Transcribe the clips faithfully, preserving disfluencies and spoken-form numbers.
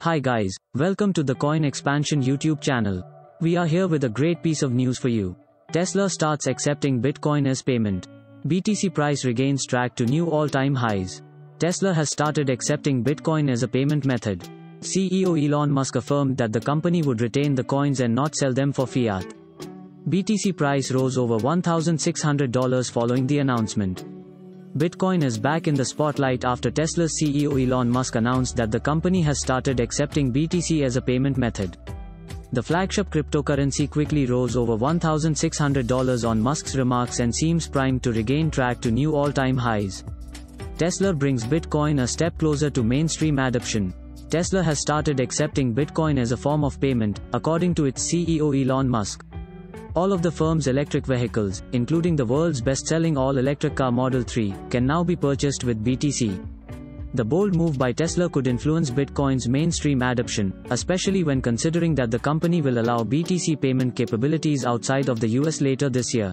Hi guys, welcome to the Coin Expansion YouTube channel. We are here with a great piece of news for you. Tesla starts accepting Bitcoin as payment. B T C price regains track to new all-time highs. Tesla has started accepting Bitcoin as a payment method. C E O Elon Musk affirmed that the company would retain the coins and not sell them for fiat. B T C price rose over one thousand six hundred dollars following the announcement. Bitcoin is back in the spotlight after Tesla's C E O Elon Musk announced that the company has started accepting B T C as a payment method. The flagship cryptocurrency quickly rose over one thousand six hundred dollars on Musk's remarks and seems primed to regain track to new all-time highs. Tesla brings Bitcoin a step closer to mainstream adoption. Tesla has started accepting Bitcoin as a form of payment, according to its C E O Elon Musk. All of the firm's electric vehicles, including the world's best-selling all-electric car Model three, can now be purchased with B T C. The bold move by Tesla could influence Bitcoin's mainstream adoption, especially when considering that the company will allow B T C payment capabilities outside of the U S later this year.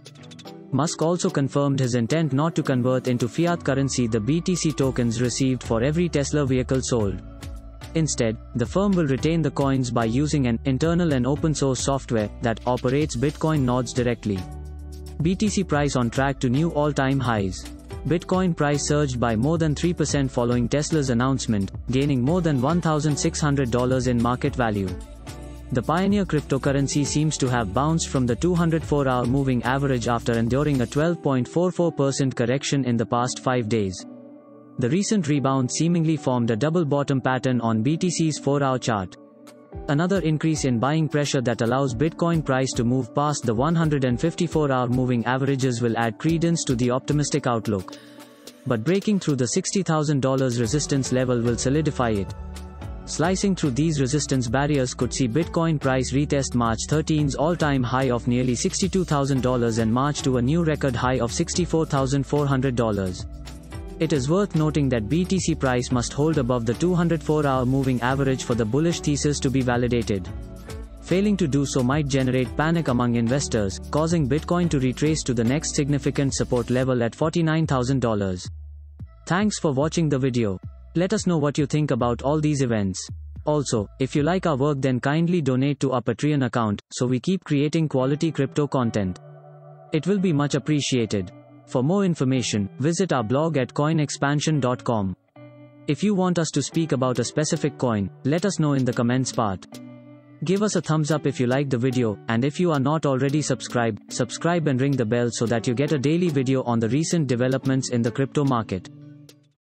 Musk also confirmed his intent not to convert into fiat currency the B T C tokens received for every Tesla vehicle sold. Instead, the firm will retain the coins by using an internal and open-source software that operates Bitcoin nodes directly. B T C price on track to new all-time highs. Bitcoin price surged by more than three percent following Tesla's announcement, gaining more than one thousand six hundred dollars in market value. The pioneer cryptocurrency seems to have bounced from the two hundred four hour moving average after enduring a twelve point four four percent correction in the past five days. The recent rebound seemingly formed a double bottom pattern on B T C's four hour chart. Another increase in buying pressure that allows Bitcoin price to move past the one hundred fifty-four hour moving averages will add credence to the optimistic outlook. But breaking through the sixty thousand dollar resistance level will solidify it. Slicing through these resistance barriers could see Bitcoin price retest March thirteenth's all-time high of nearly sixty-two thousand dollars and march to a new record high of sixty-four thousand four hundred dollars. It is worth noting that B T C price must hold above the two hundred four hour moving average for the bullish thesis to be validated. Failing to do so might generate panic among investors, causing Bitcoin to retrace to the next significant support level at forty-nine thousand dollars. Thanks for watching the video. Let us know what you think about all these events. Also, if you like our work, then kindly donate to our Patreon account, so we keep creating quality crypto content. It will be much appreciated. For more information, visit our blog at coin expansion dot com. If you want us to speak about a specific coin, let us know in the comments part. Give us a thumbs up if you like the video, and if you are not already subscribed, subscribe and ring the bell so that you get a daily video on the recent developments in the crypto market.